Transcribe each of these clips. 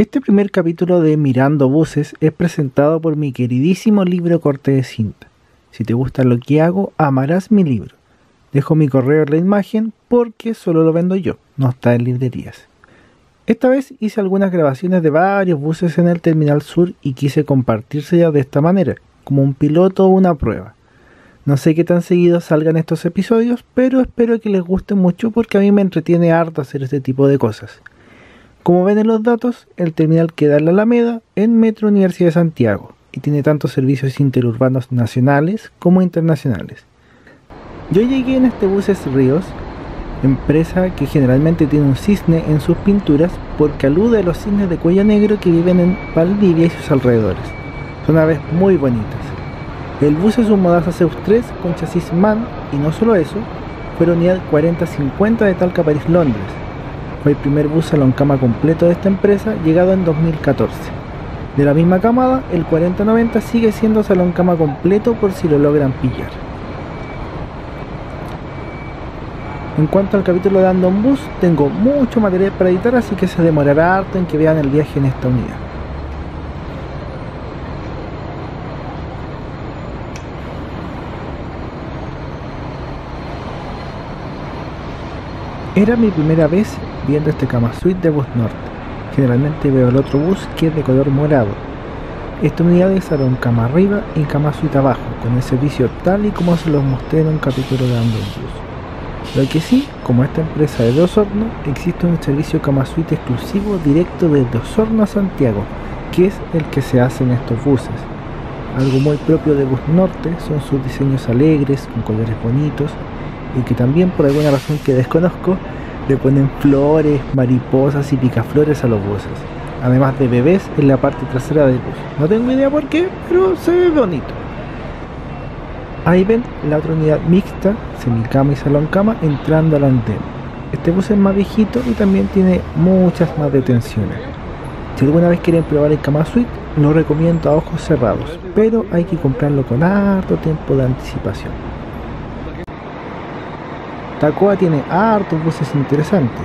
Este primer capítulo de Mirando Buses es presentado por mi queridísimo libro Corte de Cinta. Si te gusta lo que hago, amarás mi libro. Dejo mi correo en la imagen porque solo lo vendo yo, no está en librerías. Esta vez hice algunas grabaciones de varios buses en el Terminal Sur y quise compartírselas de esta manera, como un piloto o una prueba. No sé qué tan seguido salgan estos episodios, pero espero que les guste mucho porque a mí me entretiene harto hacer este tipo de cosas. Como ven en los datos, el terminal queda en la Alameda, en Metro Universidad de Santiago, y tiene tantos servicios interurbanos nacionales como internacionales. Yo llegué en este Buses Ríos, empresa que generalmente tiene un cisne en sus pinturas porque alude a los cisnes de cuello negro que viven en Valdivia y sus alrededores. Son aves muy bonitas. El bus es un Modasa Zeus 3 con chasis MAN, y no solo eso, fue la unidad 4050 de Talca París Londres. Fue el primer bus salón cama completo de esta empresa, llegado en 2014. De la misma camada, el 4090 sigue siendo salón cama completo por si lo logran pillar. En cuanto al capítulo de Andon Bus, tengo mucho material para editar, así que se demorará harto en que vean el viaje en esta unidad. Era mi primera vez viendo este cama suite de Bus Norte. Generalmente veo el otro bus que es de color morado. Esta unidad es salón cama arriba y cama suite abajo, con el servicio tal y como se los mostré en un capítulo de Andon Bus. Lo que sí, como esta empresa de Osorno, existe un servicio cama suite exclusivo directo desde Osorno a Santiago, que es el que se hace en estos buses. Algo muy propio de Bus Norte son sus diseños alegres, con colores bonitos, y que también, por alguna razón que desconozco, le ponen flores, mariposas y picaflores a los buses, además de bebés en la parte trasera del bus. No tengo idea por qué, pero se ve bonito. Ahí ven la otra unidad mixta, semicama y salón cama, entrando al andén. Este bus es más viejito y también tiene muchas más detenciones. Si alguna vez quieren probar el cama suite, lo recomiendo a ojos cerrados, pero hay que comprarlo con harto tiempo de anticipación. Tacoha tiene hartos buses interesantes,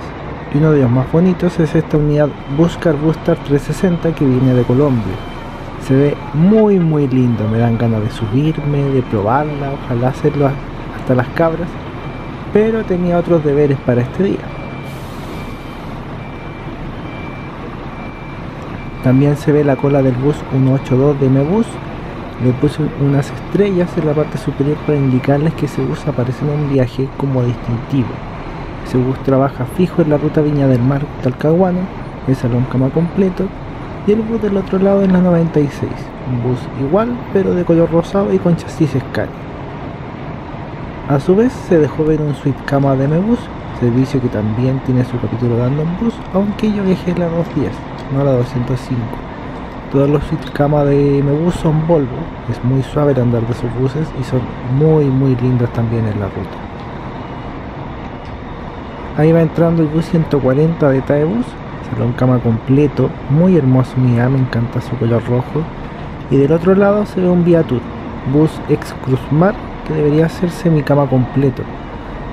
y uno de los más bonitos es esta unidad Busscar Busstar 360 que viene de Colombia. Se ve muy muy lindo, me dan ganas de subirme, de probarla, ojalá hacerlo hasta las cabras, pero tenía otros deberes para este día. También se ve la cola del bus 182 de Mebus. Le puse unas estrellas en la parte superior para indicarles que ese bus aparece en un viaje como distintivo. Ese bus trabaja fijo en la ruta Viña del Mar Talcahuano, el salón cama completo, y el bus del otro lado en la 96, un bus igual pero de color rosado y con chasis Scania. A su vez se dejó ver un suite cama de Mebus, servicio que también tiene su capítulo de Andon Bus, aunque yo viajé la 210, no la 205. Todos los suite cama de Mebus son Volvo, es muy suave el andar de sus buses y son muy muy lindos también en la ruta. Ahí va entrando el bus 140 de Thaebus, salón cama completo, muy hermoso unidad, me encanta su color rojo. Y del otro lado se ve un Via Tur, bus ex Cruz Mar, que debería ser semicama completo.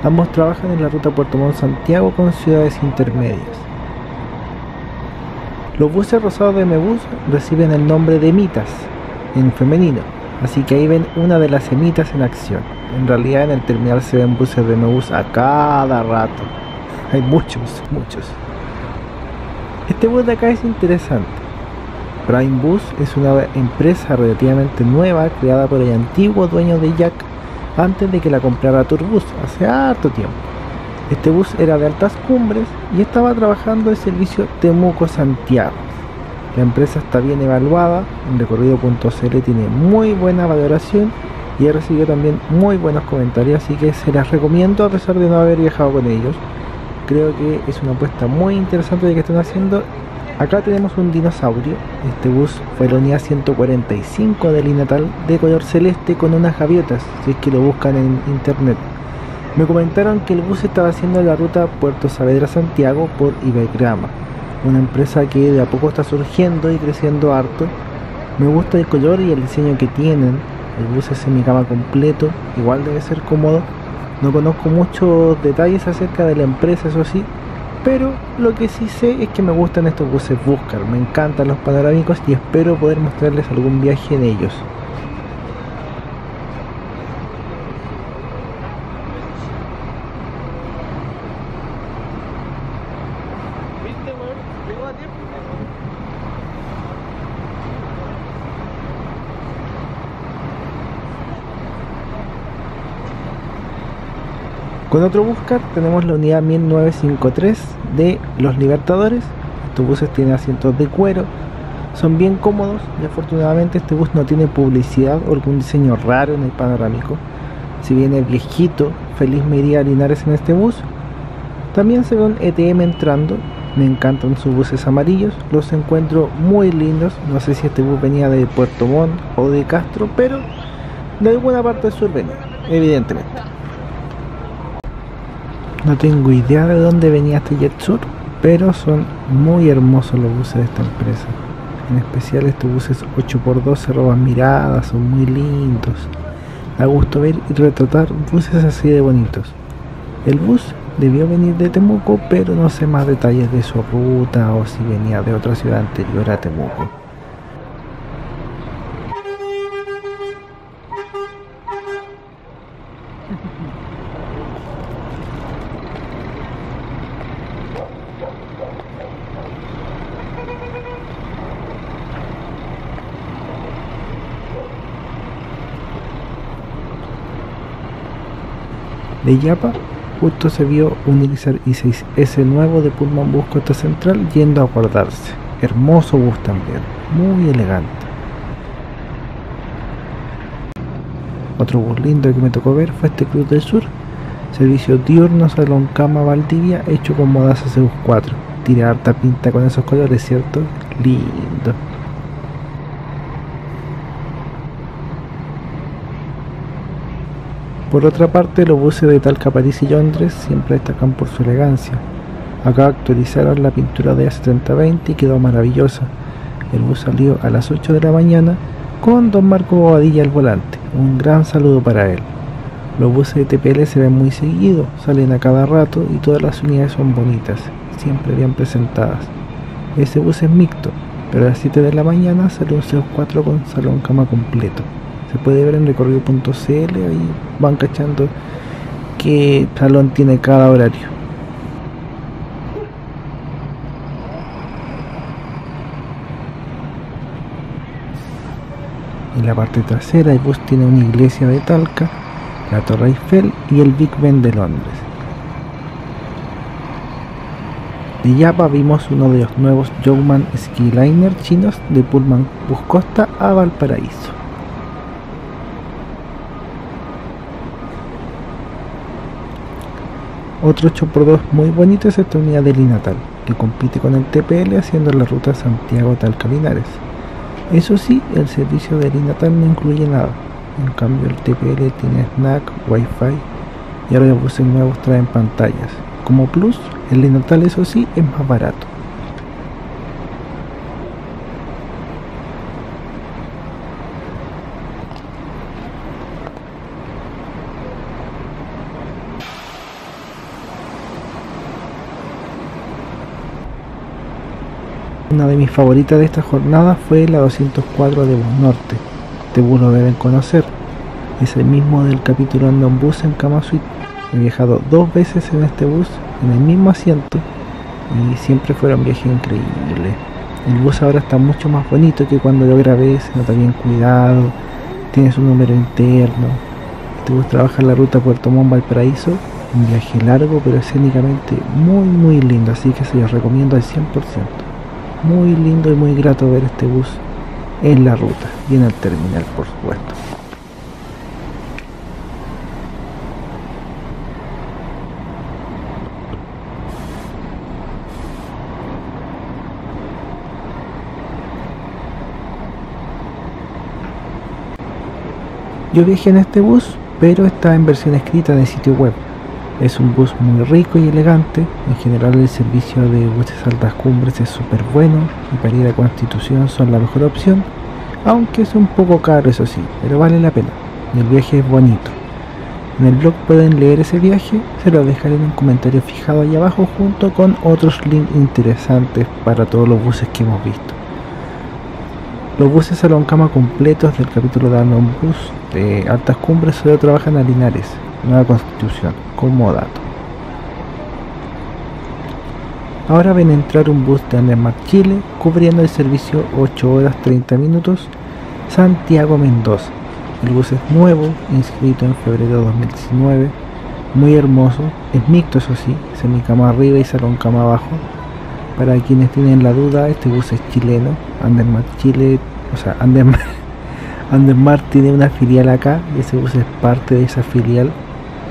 Ambos trabajan en la ruta Puerto Montt-Santiago con ciudades intermedias. Los buses rosados de Mebus reciben el nombre de mitas, en femenino, así que ahí ven una de las emitas en acción. En realidad en el terminal se ven buses de Mebus a cada rato, hay muchos, muchos. Este bus de acá es interesante. Prime Bus es una empresa relativamente nueva creada por el antiguo dueño de Jack antes de que la comprara TurBus hace harto tiempo. Este bus era de Altas Cumbres y estaba trabajando el servicio Temuco-Santiago. La empresa está bien evaluada, en Recorrido.cl tiene muy buena valoración y he recibido también muy buenos comentarios, así que se las recomiendo a pesar de no haber viajado con ellos. Creo que es una apuesta muy interesante de que están haciendo. Acá tenemos un dinosaurio. Este bus fue la unidad 145 de Linatal, de color celeste con unas gaviotas, si es que lo buscan en internet. Me comentaron que el bus estaba haciendo la ruta Puerto Saavedra-Santiago por IverGrama, una empresa que de a poco está surgiendo y creciendo harto. Me gusta el color y el diseño que tienen. El bus es semicama completo, igual debe ser cómodo. No conozco muchos detalles acerca de la empresa, eso sí, pero lo que sí sé es que me gustan estos buses Busscar, me encantan los panorámicos y espero poder mostrarles algún viaje en ellos. Con otro Busscar tenemos la unidad 1953 de Los Libertadores. Estos buses tienen asientos de cuero, son bien cómodos y afortunadamente este bus no tiene publicidad o algún diseño raro en el panorámico. Si bien el viejito, feliz me iría a Linares en este bus. También se ve un ETM entrando, me encantan sus buses amarillos, los encuentro muy lindos. No sé si este bus venía de Puerto Montt o de Castro, pero de alguna parte del sur venía, evidentemente. No tengo idea de dónde venía este Jet Sur, pero son muy hermosos los buses de esta empresa. En especial estos buses 8x2 se roban miradas, son muy lindos. Da gusto ver y retratar buses así de bonitos. El bus debió venir de Temuco, pero no sé más detalles de su ruta o si venía de otra ciudad anterior a Temuco. De Yapa, justo se vio un Irizar I6S nuevo de Pullman Bus Costa Central yendo a guardarse. Hermoso bus también, muy elegante. Otro bus lindo que me tocó ver fue este Cruz del Sur, servicio diurno Salón Cama Valdivia, hecho con Modasa Zeus 4. Tira harta pinta con esos colores, ¿cierto? Lindo. Por otra parte, los buses de Talca París y Londres siempre destacan por su elegancia. Acá actualizaron la pintura de A7020 y quedó maravillosa. El bus salió a las 8 de la mañana con don Marco Bobadilla al volante. Un gran saludo para él. Los buses de TPL se ven muy seguidos, salen a cada rato y todas las unidades son bonitas, siempre bien presentadas. Este bus es mixto, pero a las 7 de la mañana salió un Zeus 4 con salón cama completo. Se puede ver en Recorrido.cl, ahí van cachando qué salón tiene cada horario. En la parte trasera el bus tiene una iglesia de Talca, la Torre Eiffel y el Big Ben de Londres. De Yapa vimos uno de los nuevos Jogman Skyliner chinos de Pullman Bus Costa a Valparaíso. Otro 8x2 muy bonito es esta unidad de Linatal, que compite con el TPL haciendo la ruta Santiago-Talca-Linares. Eso sí, el servicio de Linatal no incluye nada, en cambio el TPL tiene snack, wifi y ahora los buses nuevos traen pantallas. Como plus, el Linatal eso sí es más barato. Una de mis favoritas de esta jornada fue la 204 de Bus Norte. Este bus lo deben conocer, es el mismo del capítulo Andon Bus en Cama Suite. He viajado dos veces en este bus, en el mismo asiento, y siempre fueron viajes increíbles. El bus ahora está mucho más bonito que cuando lo grabé, se nota bien cuidado, tiene su número interno. Este bus trabaja en la ruta Puerto Montt Valparaíso, un viaje largo pero escénicamente muy lindo, así que se los recomiendo al 100%. Muy lindo y muy grato ver este bus en la ruta y en el terminal, por supuesto. Yo viajé en este bus, pero está en versión escrita en el sitio web. Es un bus muy rico y elegante. En general el servicio de buses Altas Cumbres es súper bueno y para ir a Constitución son la mejor opción, aunque es un poco caro eso sí, pero vale la pena. El viaje es bonito. En el blog pueden leer ese viaje, se lo dejaré en un comentario fijado ahí abajo junto con otros links interesantes para todos los buses que hemos visto. Los buses salón cama completos del capítulo de Andon Bus de Altas Cumbres solo trabajan a Linares, Nueva Constitución, como dato. Ahora ven entrar un bus de Andesmar Chile cubriendo el servicio 8 horas 30 minutos Santiago Mendoza. El bus es nuevo, inscrito en febrero de 2019, muy hermoso, es mixto eso sí, semicama arriba y salón cama abajo. Para quienes tienen la duda, este bus es chileno, Andesmar Chile, o sea, Andesmar tiene una filial acá y ese bus es parte de esa filial.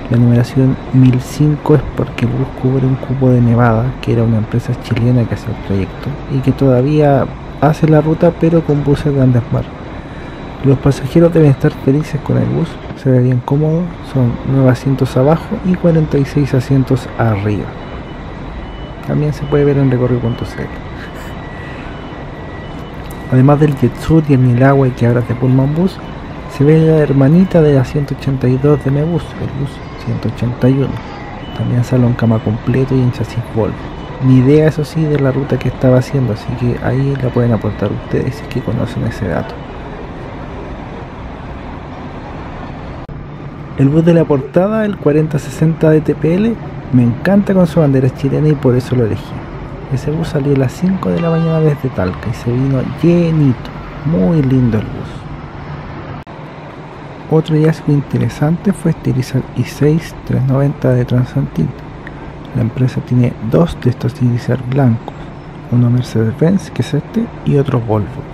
La numeración 1005 es porque el bus cubre un cupo de Nevada, que era una empresa chilena que hacía el proyecto y que todavía hace la ruta pero con buses de Andesmar. Los pasajeros deben estar felices con el bus, se ve bien cómodo, son 9 asientos abajo y 46 asientos arriba. También se puede ver en Recorrido.cl. Además del Jetsu y el Nilagüe que ahora es de Pullman Bus, se ve la hermanita de la 182 de Mebus, el bus 181. También salón cama completo y en chasis Volvo. Ni idea eso sí de la ruta que estaba haciendo, así que ahí la pueden aportar ustedes si es que conocen ese dato. El bus de la portada, el 4060 de TPL, me encanta con su bandera chilena y por eso lo elegí. Ese bus salió a las 5 de la mañana desde Talca y se vino llenito, muy lindo el bus. Otro hallazgo interesante fue este Irizar I6 390 de Transantin. La empresa tiene dos de estos Irizar blancos, uno Mercedes-Benz, que es este, y otro Volvo.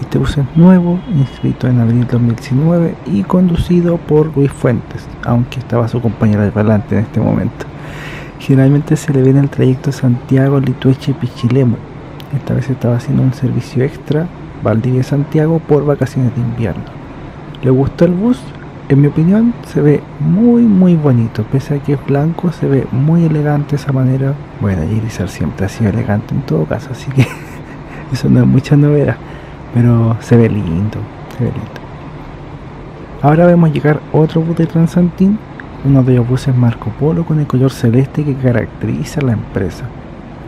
Este bus es nuevo, inscrito en abril 2019 y conducido por Luis Fuentes, aunque estaba su compañera de volante en este momento. Generalmente se le ve en el trayecto Santiago, Litueche y Pichilemu. Esta vez estaba haciendo un servicio extra, Valdivia Santiago, por vacaciones de invierno. ¿Le gustó el bus? En mi opinión se ve muy bonito, pese a que es blanco se ve muy elegante esa manera. Bueno, Irizar siempre ha sido elegante en todo caso, así que eso no es mucha novedad. Pero se ve lindo, se ve lindo. Ahora vemos llegar otro bus de Transantin, uno de los buses Marco Polo con el color celeste que caracteriza a la empresa.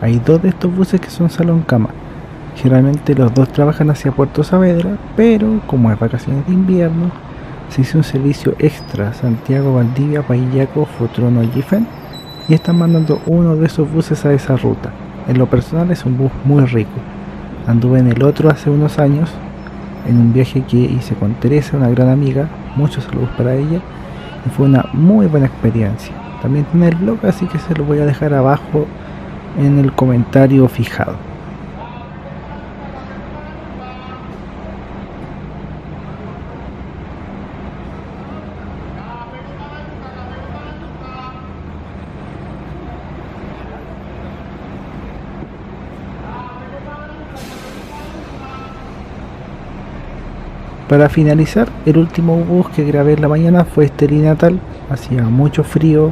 Hay dos de estos buses que son salón cama. Generalmente los dos trabajan hacia Puerto Saavedra, pero como es vacaciones de invierno, se hizo un servicio extra Santiago, Valdivia, Paillaco, Futrono, Giffen, y están mandando uno de esos buses a esa ruta. En lo personal es un bus muy rico. Anduve en el otro hace unos años, en un viaje que hice con Teresa, una gran amiga, muchos saludos para ella, y fue una muy buena experiencia. También tiene el blog, así que se lo voy a dejar abajo en el comentario fijado. Para finalizar, el último bus que grabé en la mañana fue este Linatal, hacía mucho frío,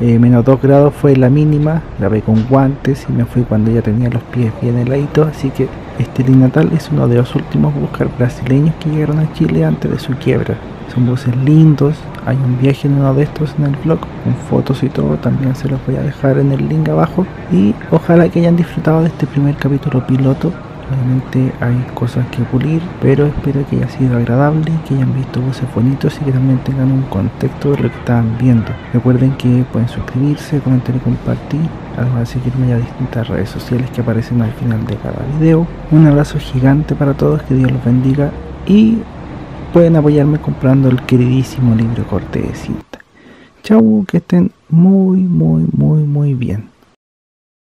menos 2 grados fue la mínima, grabé con guantes y me fui cuando ya tenía los pies bien heladitos, así que este Linatal es uno de los últimos Busscar brasileños que llegaron a Chile antes de su quiebra. Son buses lindos, hay un viaje en uno de estos en el blog, con fotos y todo, también se los voy a dejar en el link abajo, y ojalá que hayan disfrutado de este primer capítulo piloto. Obviamente hay cosas que pulir, pero espero que haya sido agradable, que hayan visto buses bonitos y que también tengan un contexto de lo que estaban viendo. Recuerden que pueden suscribirse, comentar y compartir, además de seguirme a distintas redes sociales que aparecen al final de cada video. Un abrazo gigante para todos, que Dios los bendiga, y pueden apoyarme comprando el queridísimo libro Corte de Cinta. Chau, que estén muy bien.